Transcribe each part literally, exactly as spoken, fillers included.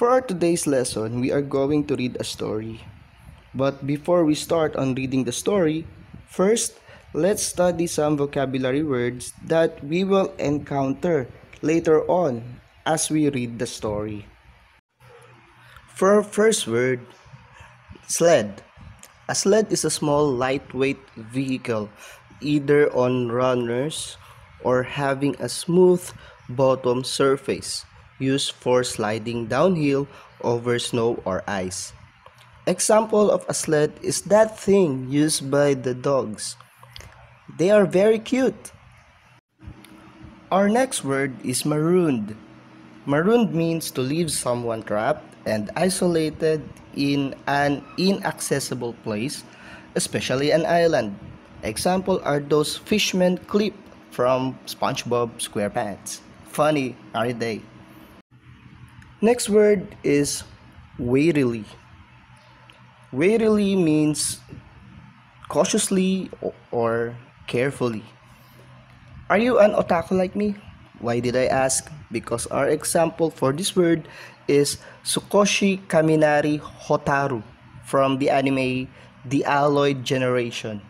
For our today's lesson, we are going to read a story. But before we start on reading the story, first, let's study some vocabulary words that we will encounter later on as we read the story. For our first word, sled. A sled is a small lightweight vehicle, either on runners or having a smooth bottom surface, used for sliding downhill over snow or ice. Example of a sled is that thing used by the dogs. They are very cute. Our next word is marooned. Marooned means to leave someone trapped and isolated in an inaccessible place, especially an island. Example are those fishermen clip from SpongeBob SquarePants. Funny, aren't they? Next word is warily. Warily means cautiously or carefully. Are you an otaku like me? Why did I ask? Because our example for this word is Sukoshi Kaminari Hotaru from the anime The Alloyed Generation.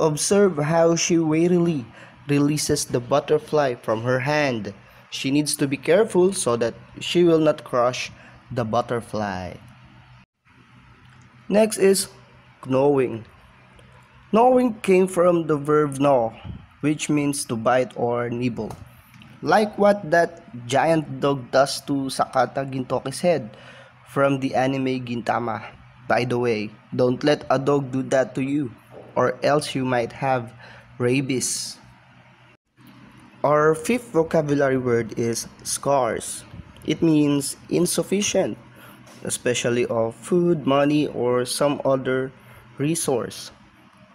Observe how she warily releases the butterfly from her hand. She needs to be careful so that she will not crush the butterfly. Next is gnawing. Gnawing came from the verb gnaw, which means to bite or nibble. Like what that giant dog does to Sakata Gintoki's head from the anime Gintama. By the way, don't let a dog do that to you, or else you might have rabies. Our fifth vocabulary word is scarce. It means insufficient, especially of food, money, or some other resource.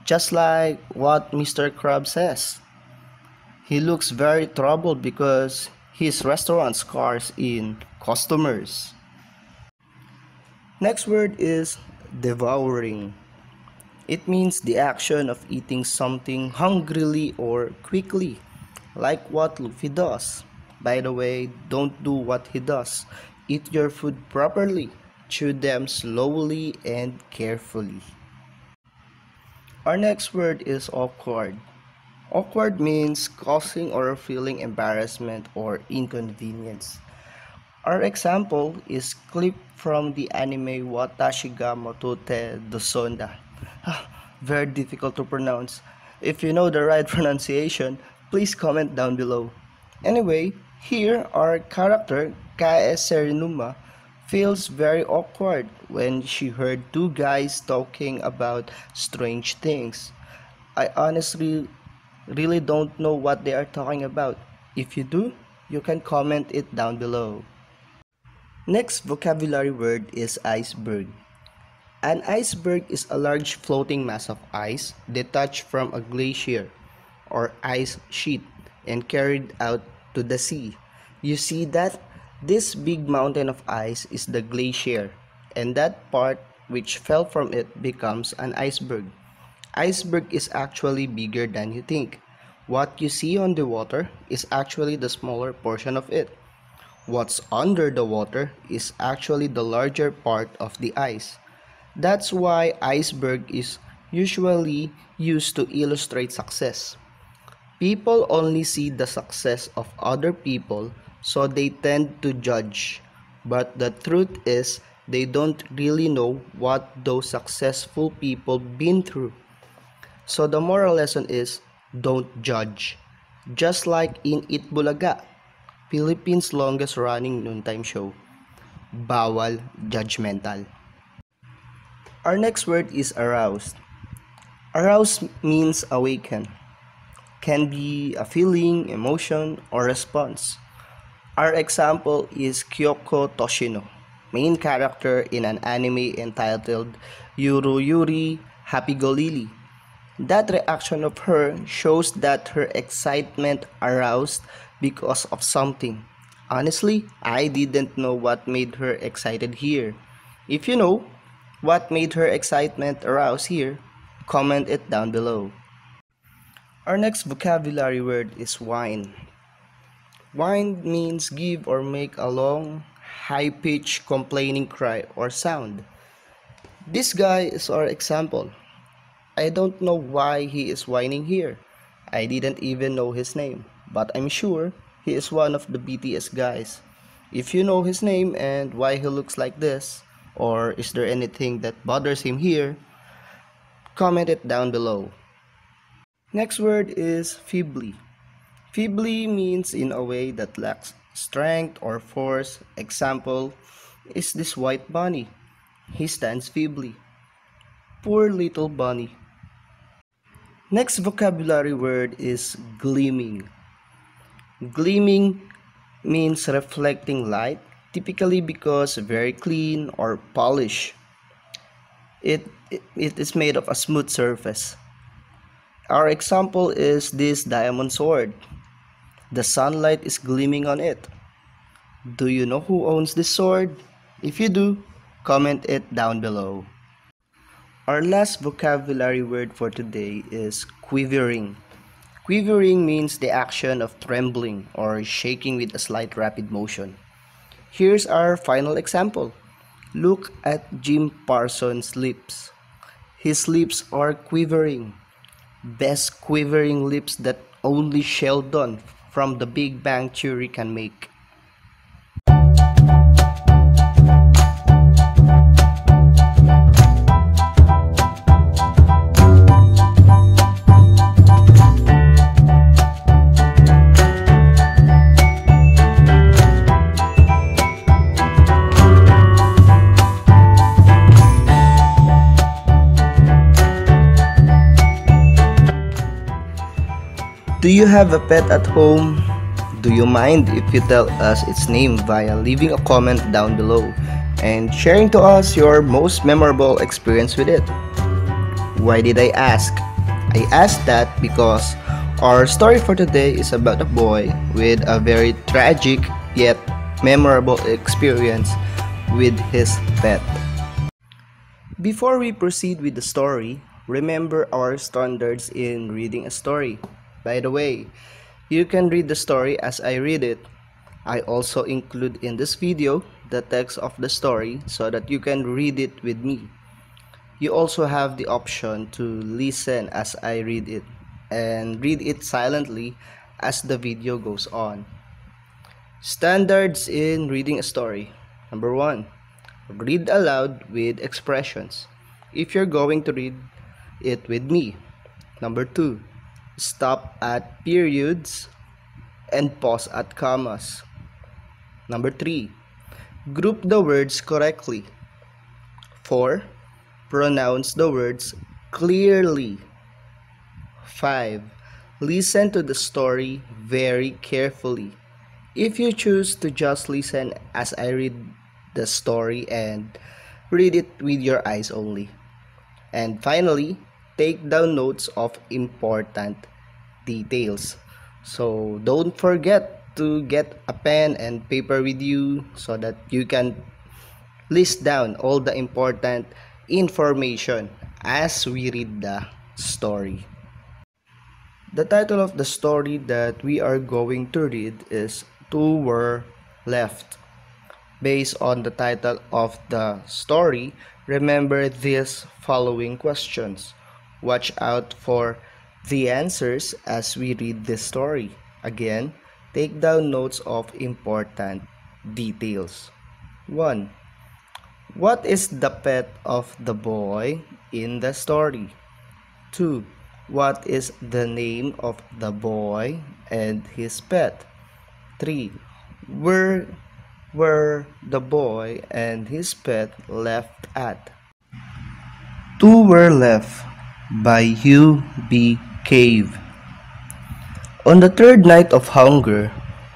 Just like what Mister Krabs says. He looks very troubled because his restaurant scars in customers. Next word is devouring. It means the action of eating something hungrily or quickly, like what Luffy does. By the way, don't do what he does. Eat your food properly. Chew them slowly and carefully. Our next word is awkward. Awkward means causing or feeling embarrassment or inconvenience. Our example is clip from the anime Watashiga Motote do Sonda. Very difficult to pronounce. If you know the right pronunciation, please comment down below. Anyway, here our character Kae Serinuma feels very awkward when she heard two guys talking about strange things. I honestly really don't know what they are talking about. If you do, you can comment it down below. Next vocabulary word is iceberg. An iceberg is a large floating mass of ice detached from a glacier or ice sheet and carried out to the sea. You see that? This big mountain of ice is the glacier, and that part which fell from it becomes an iceberg. Iceberg is actually bigger than you think. What you see on the water is actually the smaller portion of it. What's under the water is actually the larger part of the ice. That's why iceberg is usually used to illustrate success. People only see the success of other people, so they tend to judge. But the truth is, they don't really know what those successful people been through. So the moral lesson is, don't judge. Just like in It Bulaga, Philippines' longest running noontime show. Bawal judgmental. Our next word is aroused. Aroused means awaken. Can be a feeling, emotion, or response. Our example is Kyoko Toshino, main character in an anime entitled Yuruyuri Happy Golili. That reaction of her shows that her excitement aroused because of something. Honestly, I didn't know what made her excited here. If you know what made her excitement aroused here, comment it down below. Our next vocabulary word is wine. Wine means give or make a long, high-pitched complaining cry or sound. This guy is our example. I don't know why he is whining here. I didn't even know his name, but I'm sure he is one of the B T S guys. If you know his name and why he looks like this, or is there anything that bothers him here, comment it down below. Next word is feebly. Feebly means in a way that lacks strength or force. Example is this white bunny. He stands feebly. Poor little bunny. Next vocabulary word is gleaming. Gleaming means reflecting light, typically because very clean or polished. It, it, it is made of a smooth surface. Our example is this diamond sword. The sunlight is gleaming on it. Do you know who owns this sword? If you do, comment it down below. Our last vocabulary word for today is quivering. Quivering means the action of trembling or shaking with a slight rapid motion. Here's our final example. Look at Jim Parsons' lips. His lips are quivering. Best quivering lips that only Sheldon from The Big Bang Theory can make. Do you have a pet at home? Do you mind if you tell us its name via leaving a comment down below and sharing to us your most memorable experience with it? Why did I ask? I asked that because our story for today is about a boy with a very tragic yet memorable experience with his pet. Before we proceed with the story, remember our standards in reading a story. By the way, you can read the story as I read it. I also include in this video the text of the story so that you can read it with me. You also have the option to listen as I read it and read it silently as the video goes on. Standards in reading a story. Number one, read aloud with expressions if you're going to read it with me. Number two, stop at periods and pause at commas. Number three, group the words correctly. Four, pronounce the words clearly. Five, listen to the story very carefully. If you choose to just listen as I read the story and read it with your eyes only. And finally, take down notes of important details. So don't forget to get a pen and paper with you so that you can list down all the important information as we read the story. The title of the story that we are going to read is Two Were Left. Based on the title of the story, remember these following questions. Watch out for the answers as we read this story. Again, take down notes of important details. one. What is the pet of the boy in the story? two. What is the name of the boy and his pet? three. Where were the boy and his pet left at? Two Were Left by Hugh B. Cave. On the third night of hunger,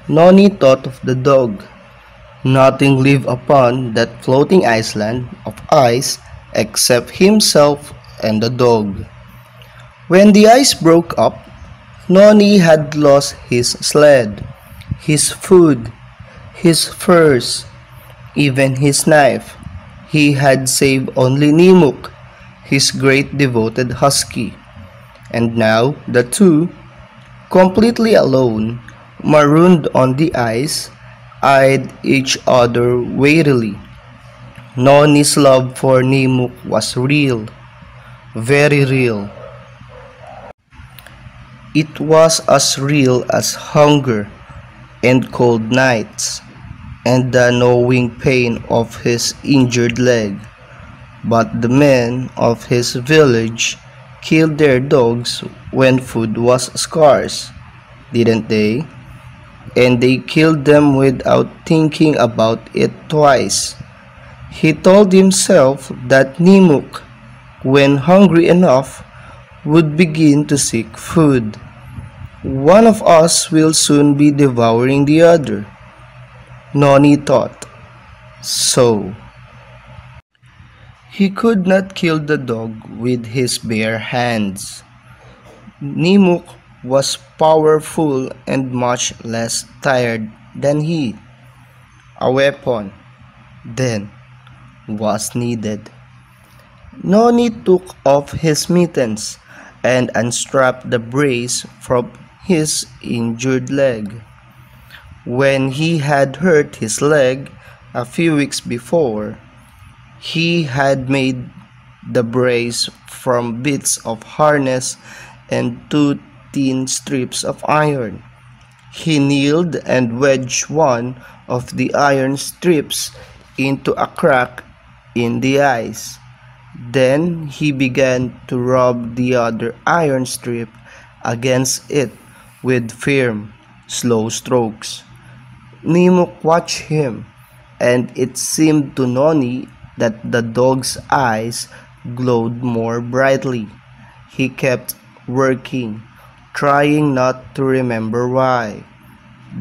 Noni thought of the dog. Nothing lived upon that floating island of ice except himself and the dog. When the ice broke up, Noni had lost his sled, his food, his furs, even his knife. He had saved only Nimuk, his great devoted husky. And now the two, completely alone, marooned on the ice, eyed each other warily. Noni's love for Nimuk was real, very real. It was as real as hunger and cold nights and the gnawing pain of his injured leg. But the men of his village killed their dogs when food was scarce, didn't they? And they killed them without thinking about it twice. He told himself that Nimuk, when hungry enough, would begin to seek food. One of us will soon be devouring the other, Noni thought. So he could not kill the dog with his bare hands. Nimuk was powerful and much less tired than he. A weapon, then, was needed. Noni took off his mittens and unstrapped the brace from his injured leg. When he had hurt his leg a few weeks before, he had made the brace from bits of harness and two thin strips of iron. He kneeled and wedged one of the iron strips into a crack in the ice. Then he began to rub the other iron strip against it with firm, slow strokes. Nimuk watched him, and it seemed to Noni that the dog's eyes glowed more brightly. He kept working, trying not to remember why.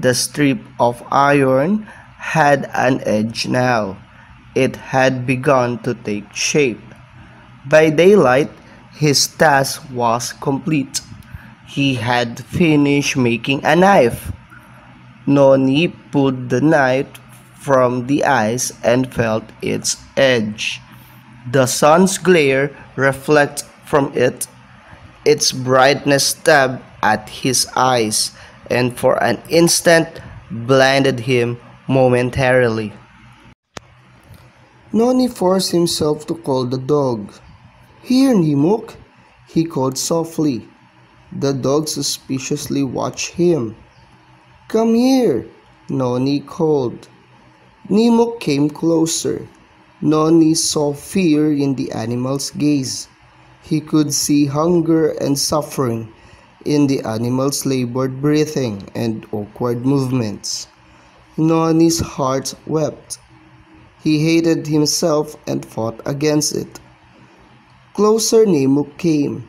The strip of iron had an edge now. It had begun to take shape. By daylight, his task was complete. He had finished making a knife. Noni pulled the knife from the ice and felt its edge. The sun's glare reflected from it. Its brightness stabbed at his eyes and for an instant blinded him momentarily. Noni forced himself to call the dog. "Here, Nimuk," he called softly. The dog suspiciously watched him. "Come here," Noni called. Nimuk came closer. Noni saw fear in the animal's gaze. He could see hunger and suffering in the animal's labored breathing and awkward movements. Noni's heart wept. He hated himself and fought against it. Closer Nimuk came,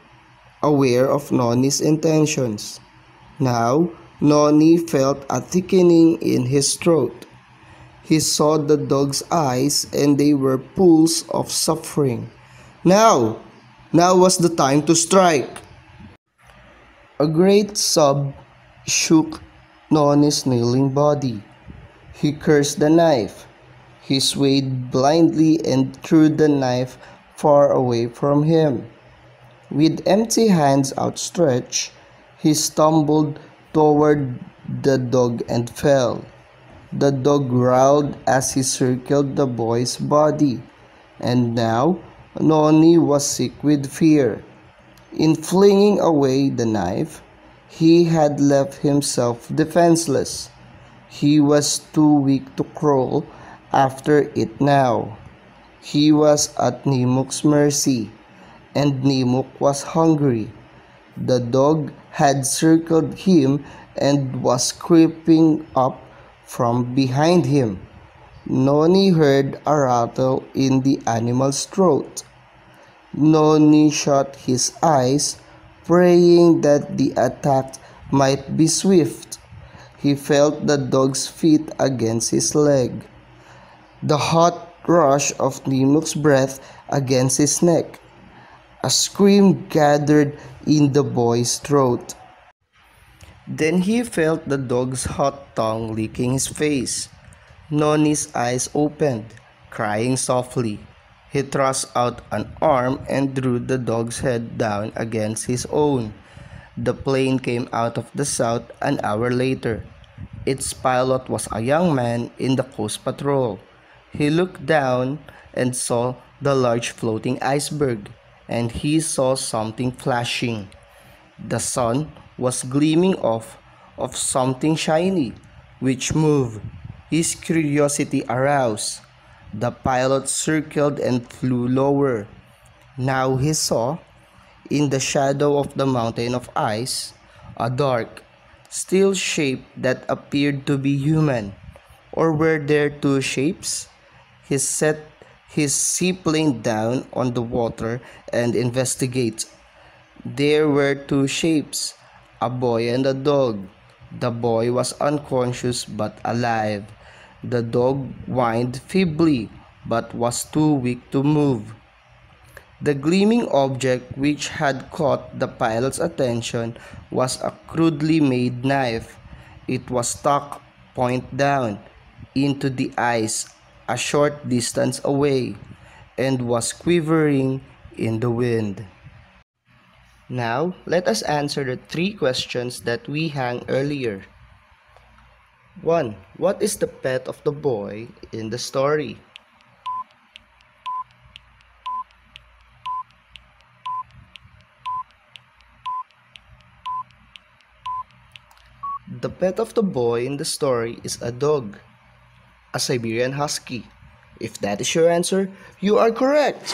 aware of Noni's intentions. Now, Noni felt a thickening in his throat. He saw the dog's eyes, and they were pools of suffering. Now! Now was the time to strike! A great sob shook Noni's kneeling body. He cursed the knife. He swayed blindly and threw the knife far away from him. With empty hands outstretched, he stumbled toward the dog and fell. The dog growled as he circled the boy's body, and now Noni was sick with fear. In flinging away the knife, he had left himself defenseless. He was too weak to crawl after it now. He was at Nimuk's mercy, and Nimuk was hungry. The dog had circled him and was creeping up from behind him. Noni heard a rattle in the animal's throat. Noni shut his eyes, praying that the attack might be swift. He felt the dog's feet against his leg, the hot rush of Nimuk's breath against his neck. A scream gathered in the boy's throat. Then he felt the dog's hot tongue licking his face. Noni's eyes opened, crying softly. He thrust out an arm and drew the dog's head down against his own. The plane came out of the south an hour later. Its pilot was a young man in the Coast Patrol. He looked down and saw the large floating iceberg, and he saw something flashing. The sun was gleaming off of something shiny, which moved. His curiosity aroused. The pilot circled and flew lower. Now he saw, in the shadow of the mountain of ice, a dark, still shape that appeared to be human. Or were there two shapes? He set his seaplane down on the water and investigated. There were two shapes, a boy and a dog. The boy was unconscious but alive. The dog whined feebly but was too weak to move. The gleaming object which had caught the pilot's attention was a crudely made knife. It was stuck point down into the ice a short distance away and was quivering in the wind. Now, let us answer the three questions that we hung earlier. one. What is the pet of the boy in the story? The pet of the boy in the story is a dog, a Siberian Husky. If that is your answer, you are correct!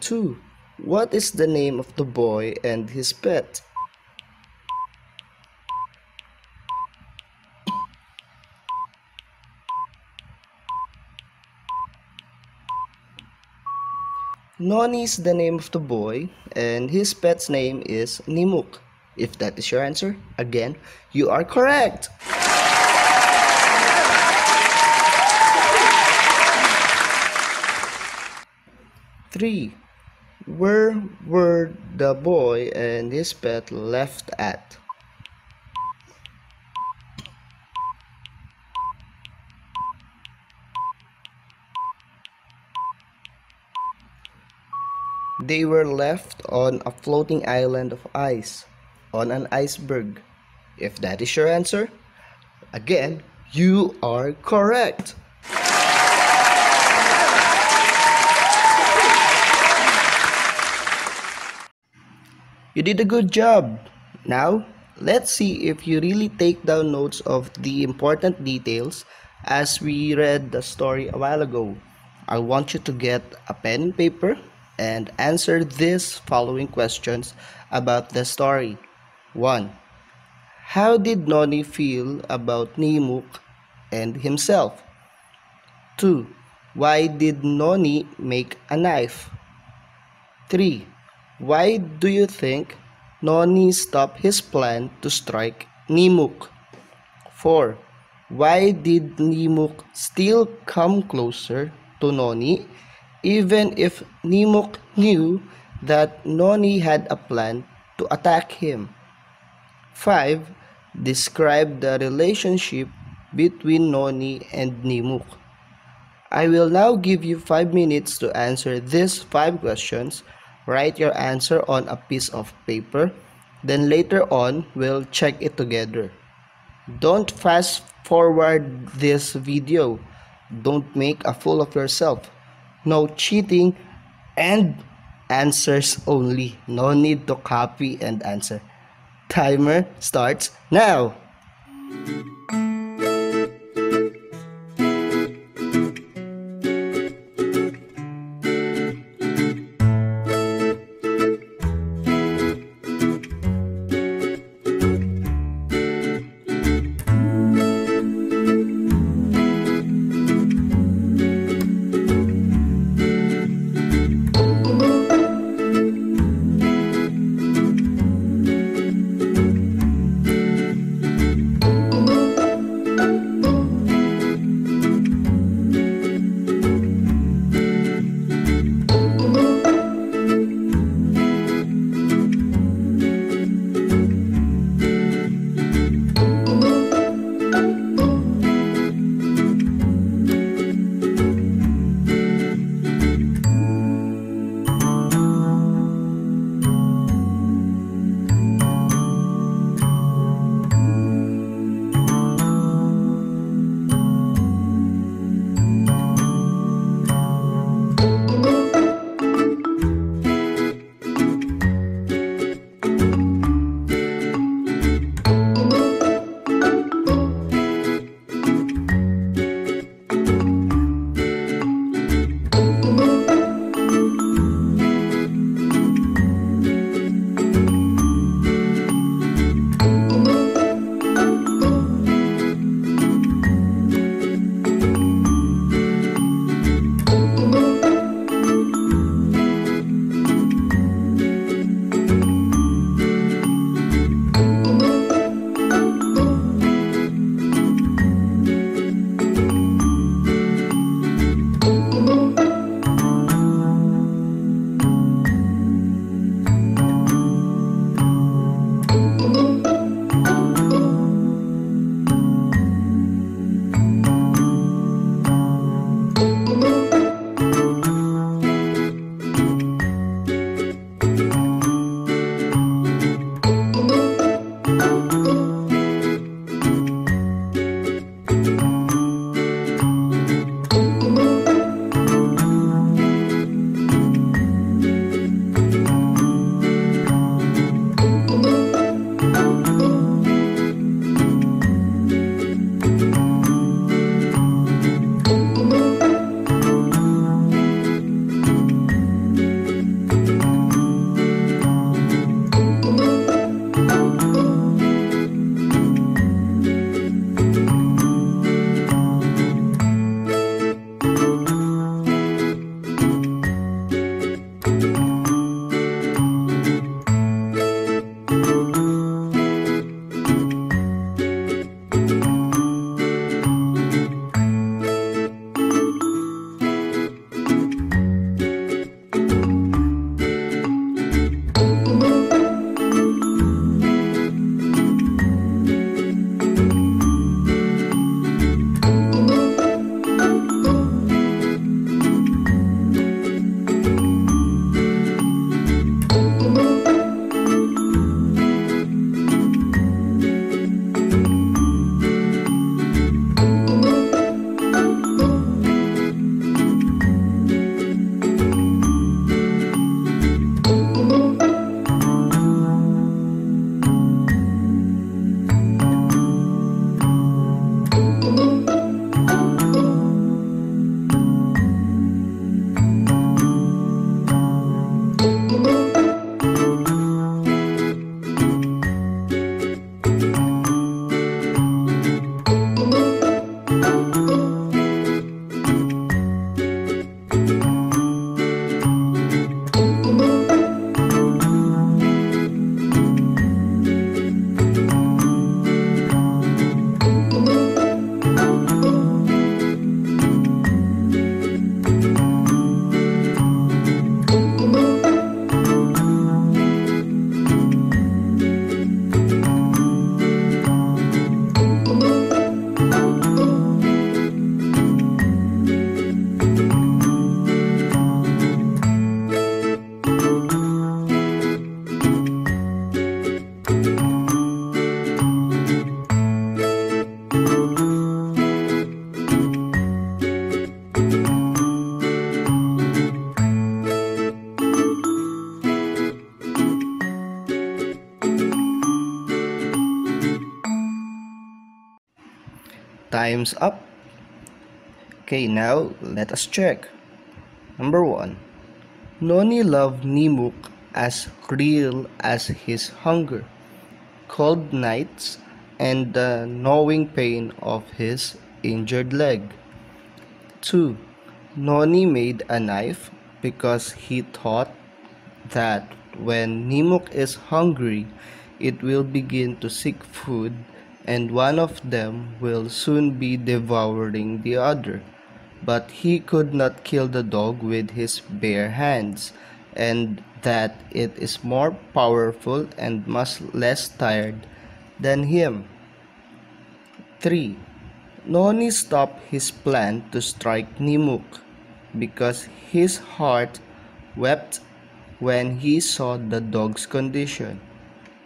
two. What is the name of the boy and his pet? Noni is the name of the boy and his pet's name is Nimuk. If that is your answer, again, you are correct! three. Where were the boy and his pet left at? They were left on a floating island of ice, on an iceberg. If that is your answer, again, you are correct! You did a good job! Now, let's see if you really take down notes of the important details as we read the story a while ago. I want you to get a pen and paper and answer these following questions about the story. one. How did Noni feel about Nimuk and himself? two. Why did Noni make a knife? three. Why do you think Noni stopped his plan to strike Nimuk? four. Why did Nimuk still come closer to Noni even if Nimuk knew that Noni had a plan to attack him? five. Describe the relationship between Noni and Nimuk. I will now give you five minutes to answer these five questions. Write your answer on a piece of paper, then later on, we'll check it together. Don't fast forward this video. Don't make a fool of yourself. No cheating and answers only. No need to copy and answer. Timer starts now! Time's up. Okay, now let us check. Number one. Noni loved Nimuk as real as his hunger, cold nights, and the gnawing pain of his injured leg. two. Noni made a knife because he thought that when Nimuk is hungry, it will begin to seek food and one of them will soon be devouring the other. But he could not kill the dog with his bare hands, and that it is more powerful and much less tired than him. three. Noni stopped his plan to strike Nimuk because his heart wept when he saw the dog's condition.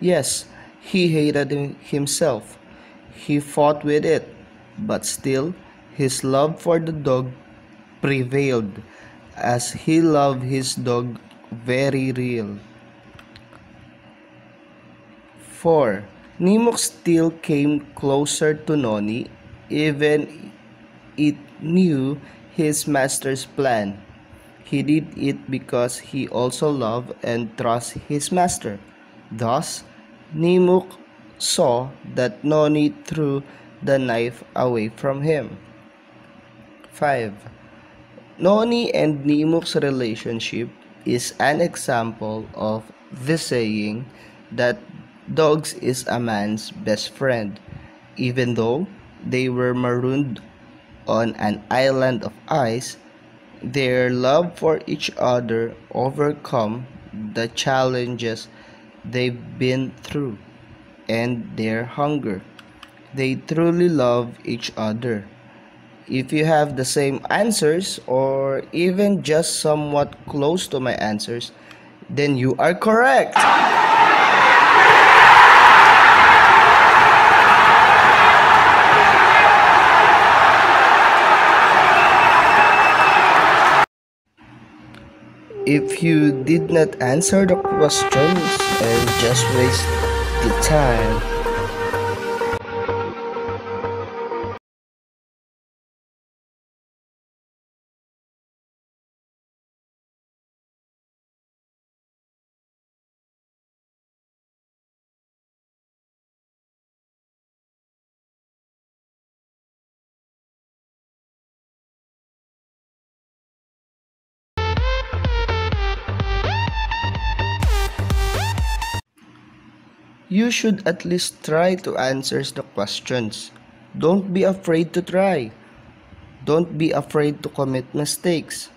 Yes, he hated himself. He fought with it, but still his love for the dog prevailed, as he loved his dog very real. four. Nimuk still came closer to Noni, even it knew his master's plan. He did it because he also loved and trusted his master. Thus, Nimuk saw that Noni threw the knife away from him. five. Noni and Nimuk's relationship is an example of the saying that dogs is a man's best friend, even though they were marooned on an island of ice. Their love for each other overcome the challenges they've been through and their hunger. They truly love each other. If you have the same answers or even just somewhat close to my answers, then you are correct. If you did not answer the questions and just waste the time, you should at least try to answer the questions. Don't be afraid to try. Don't be afraid to commit mistakes.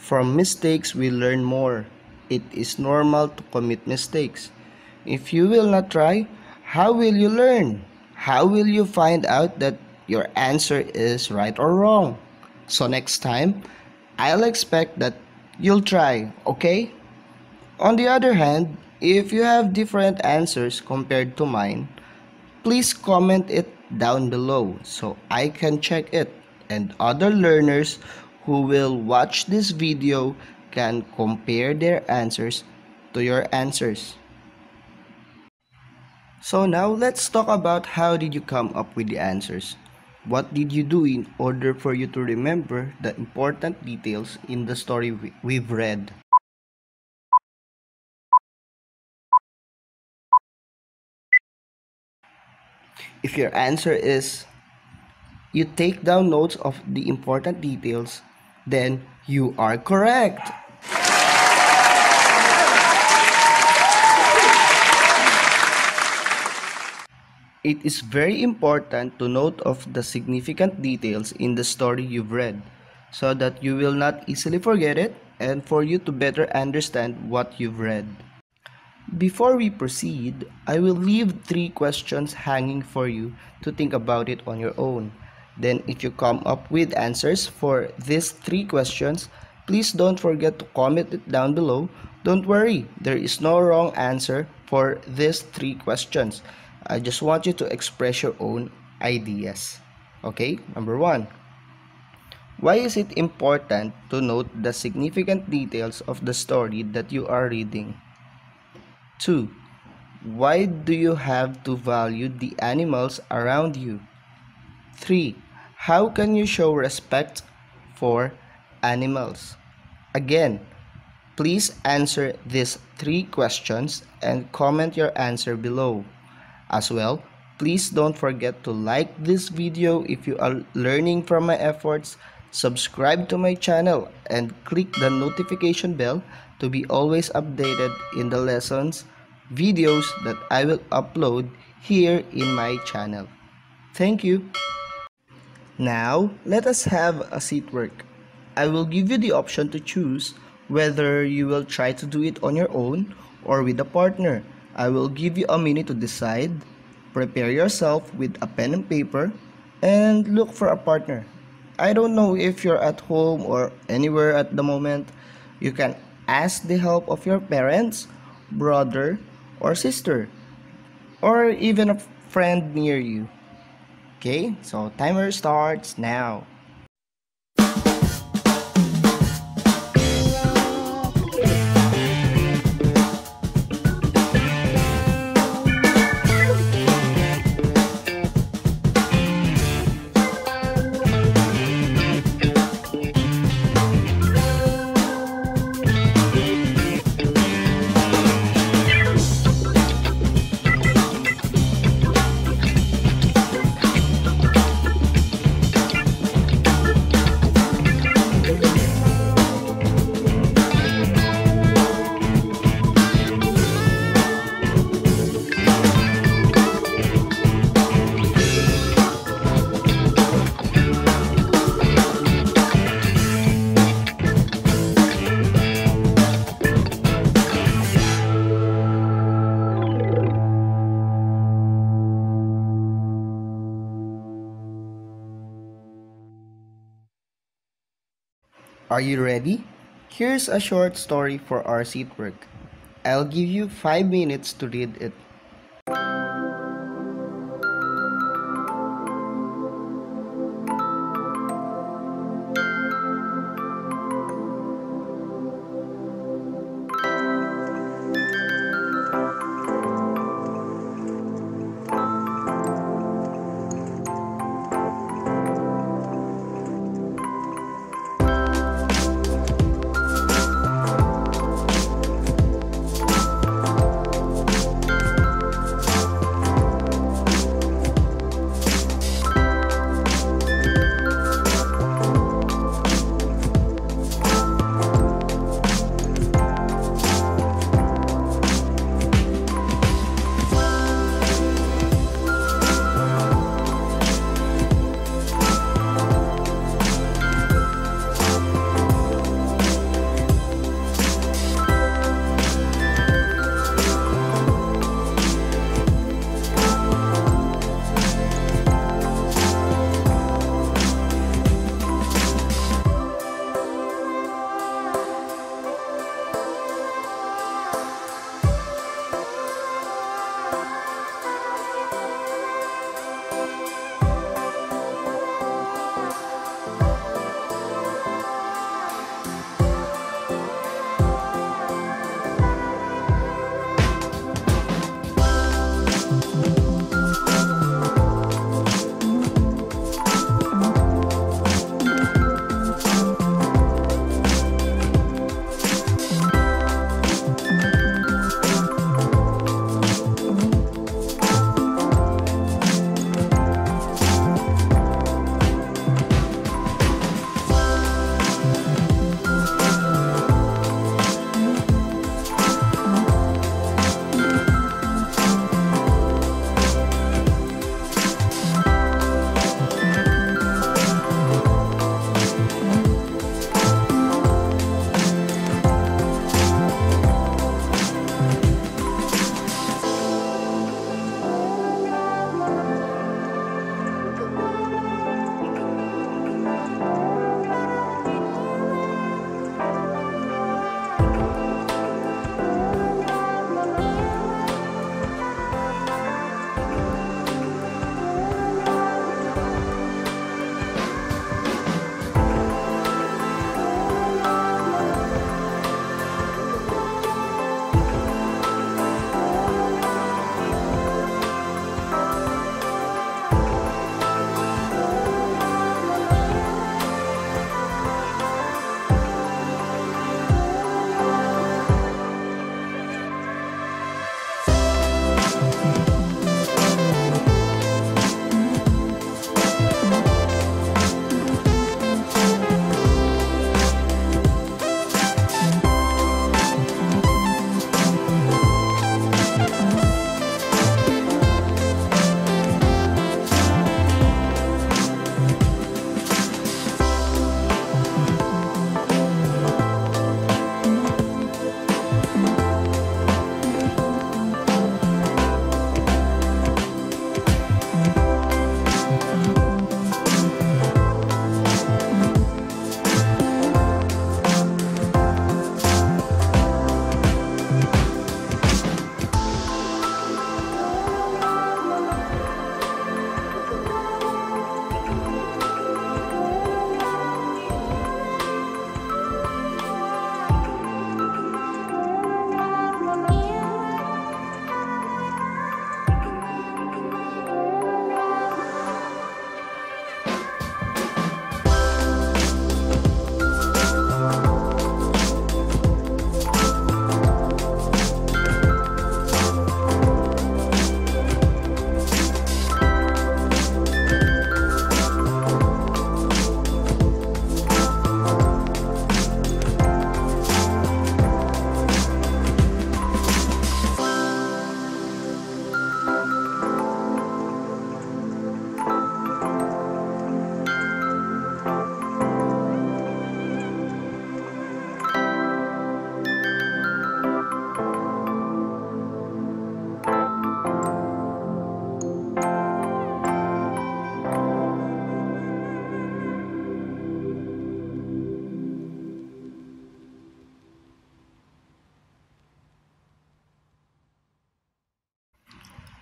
From mistakes, we learn more. It is normal to commit mistakes. If you will not try, how will you learn? How will you find out that your answer is right or wrong? So next time, I'll expect that you'll try, okay? On the other hand, if you have different answers compared to mine, please comment it down below so I can check it and other learners who will watch this video can compare their answers to your answers. So now let's talk about how did you come up with the answers. What did you do in order for you to remember the important details in the story we've read? If your answer is you take down notes of the important details, then you are correct. It is very important to note of the significant details in the story you've read so that you will not easily forget it and for you to better understand what you've read. Before we proceed, I will leave three questions hanging for you to think about it on your own. Then if you come up with answers for these three questions, please don't forget to comment it down below. Don't worry, there is no wrong answer for these three questions. I just want you to express your own ideas. Okay, number one. Why is it important to note the significant details of the story that you are reading? two. Why do you have to value the animals around you? three. How can you show respect for animals? Again, please answer these three questions and comment your answer below. As well, please don't forget to like this video if you are learning from my efforts. Subscribe to my channel and click the notification bell to be always updated in the lessons, videos that I will upload here in my channel. Thank you. Now, let us have a seat work. I will give you the option to choose whether you will try to do it on your own or with a partner. I will give you a minute to decide. Prepare yourself with a pen and paper and look for a partner. I don't know if you're at home or anywhere at the moment. You can ask the help of your parents, brother, or sister, or even a friend near you. Okay, so timer starts now. Are you ready? Here's a short story for our seat work. I'll give you five minutes to read it.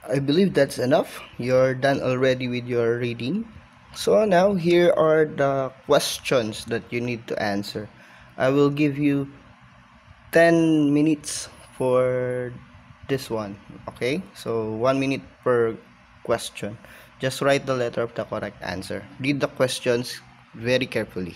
I believe that's enough. You're done already with your reading. So now here are the questions that you need to answer. I will give you ten minutes for this one. Okay, so one minute per question. Just write the letter of the correct answer. Read the questions very carefully.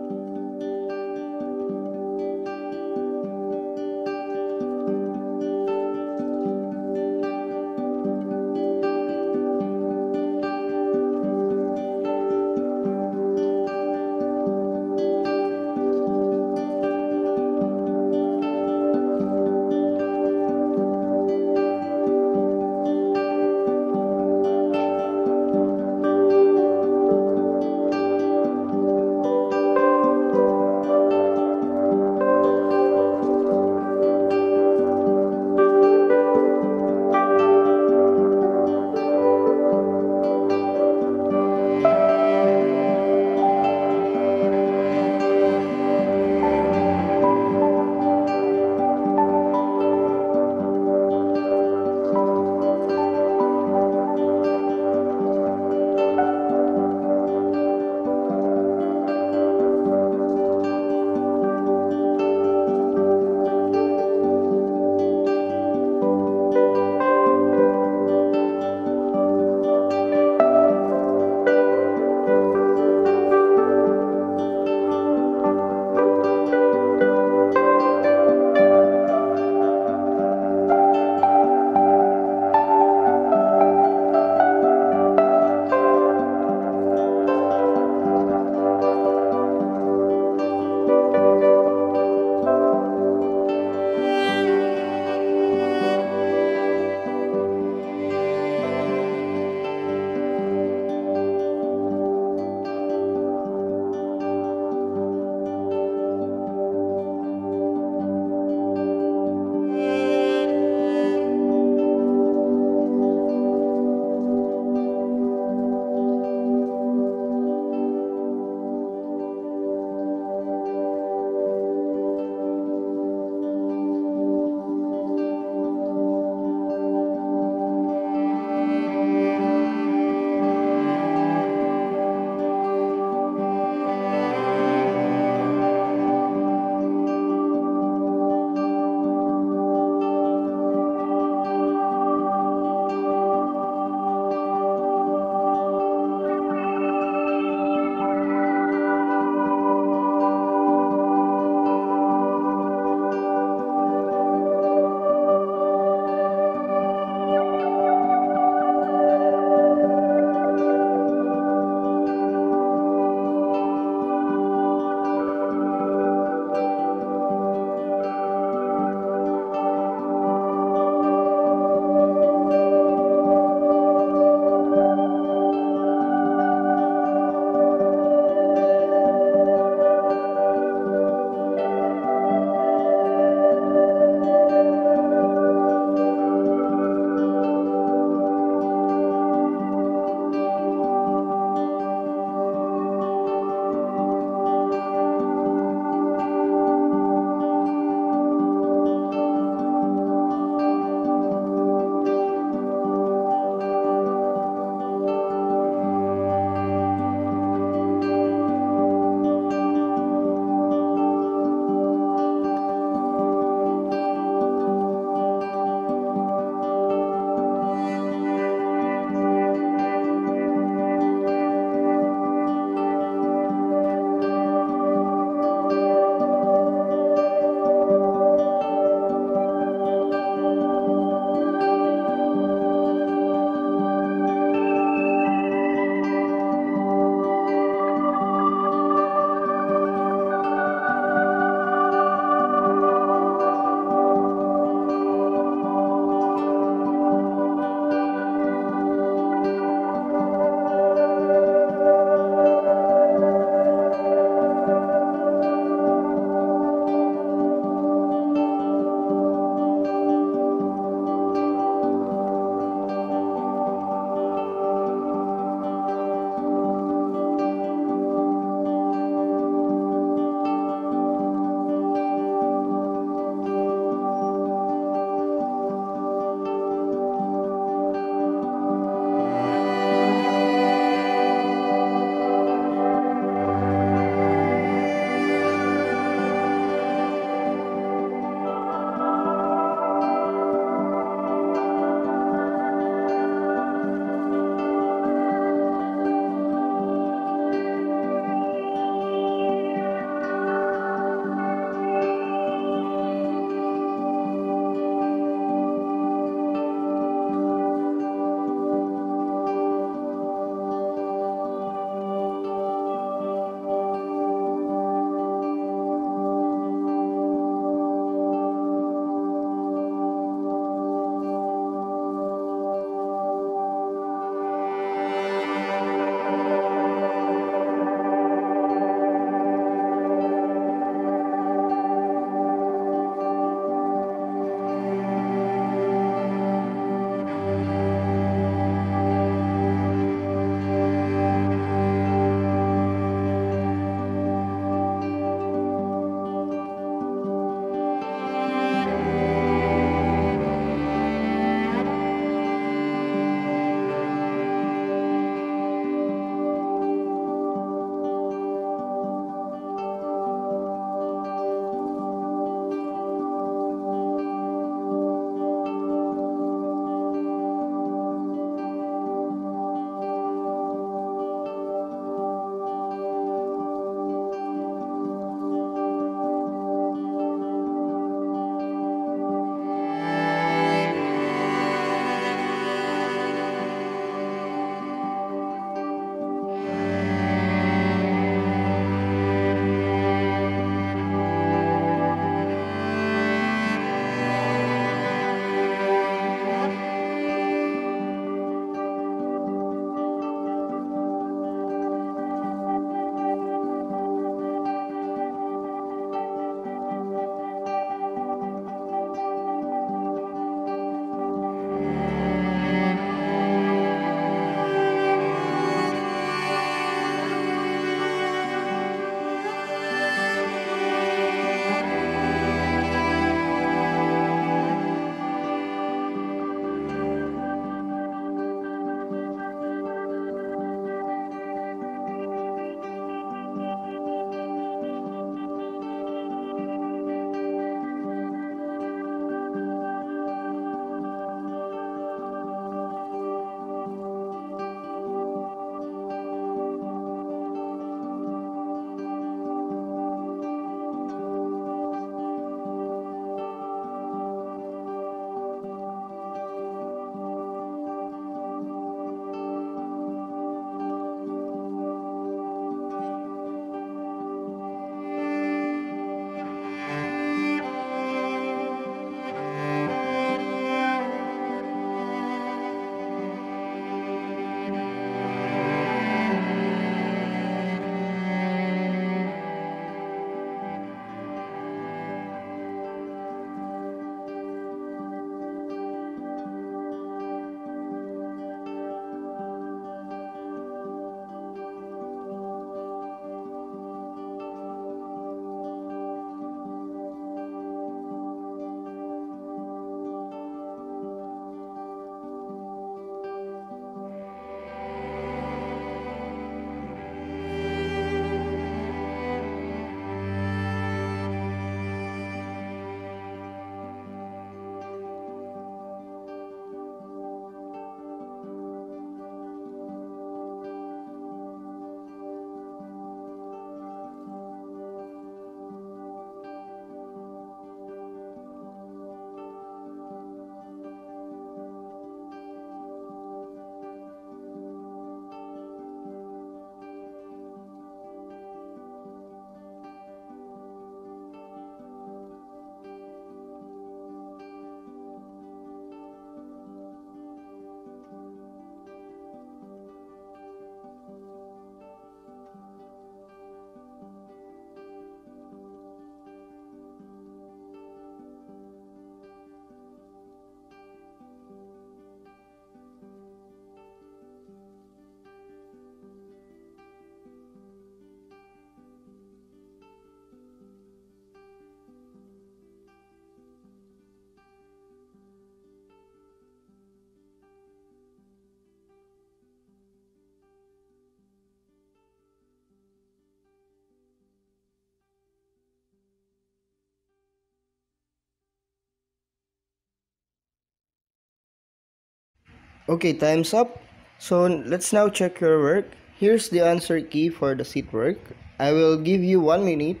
Okay, time's up. So let's now check your work. Here's the answer key for the seat work. I will give you one minute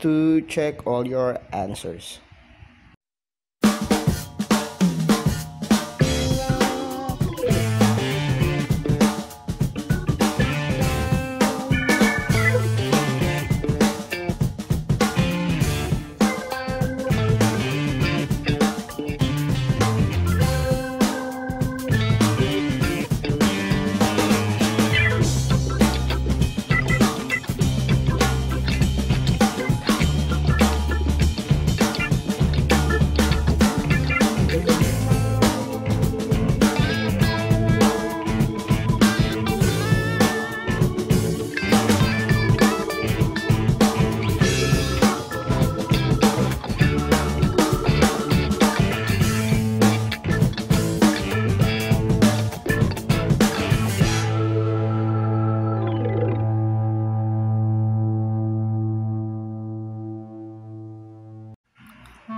to check all your answers.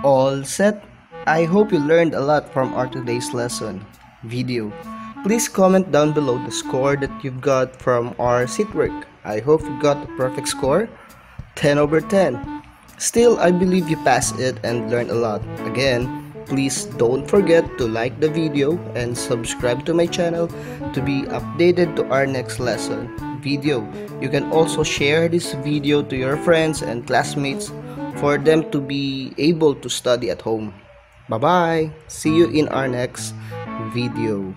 All set. I hope you learned a lot from our today's lesson video. Please comment down below the score that you've got from our seat work. I hope you got the perfect score, ten over ten. Still, I believe you passed it and learned a lot. Again, please don't forget to like the video and subscribe to my channel to be updated to our next lesson video. You can also share this video to your friends and classmates for them to be able to study at home. Bye-bye! See you in our next video.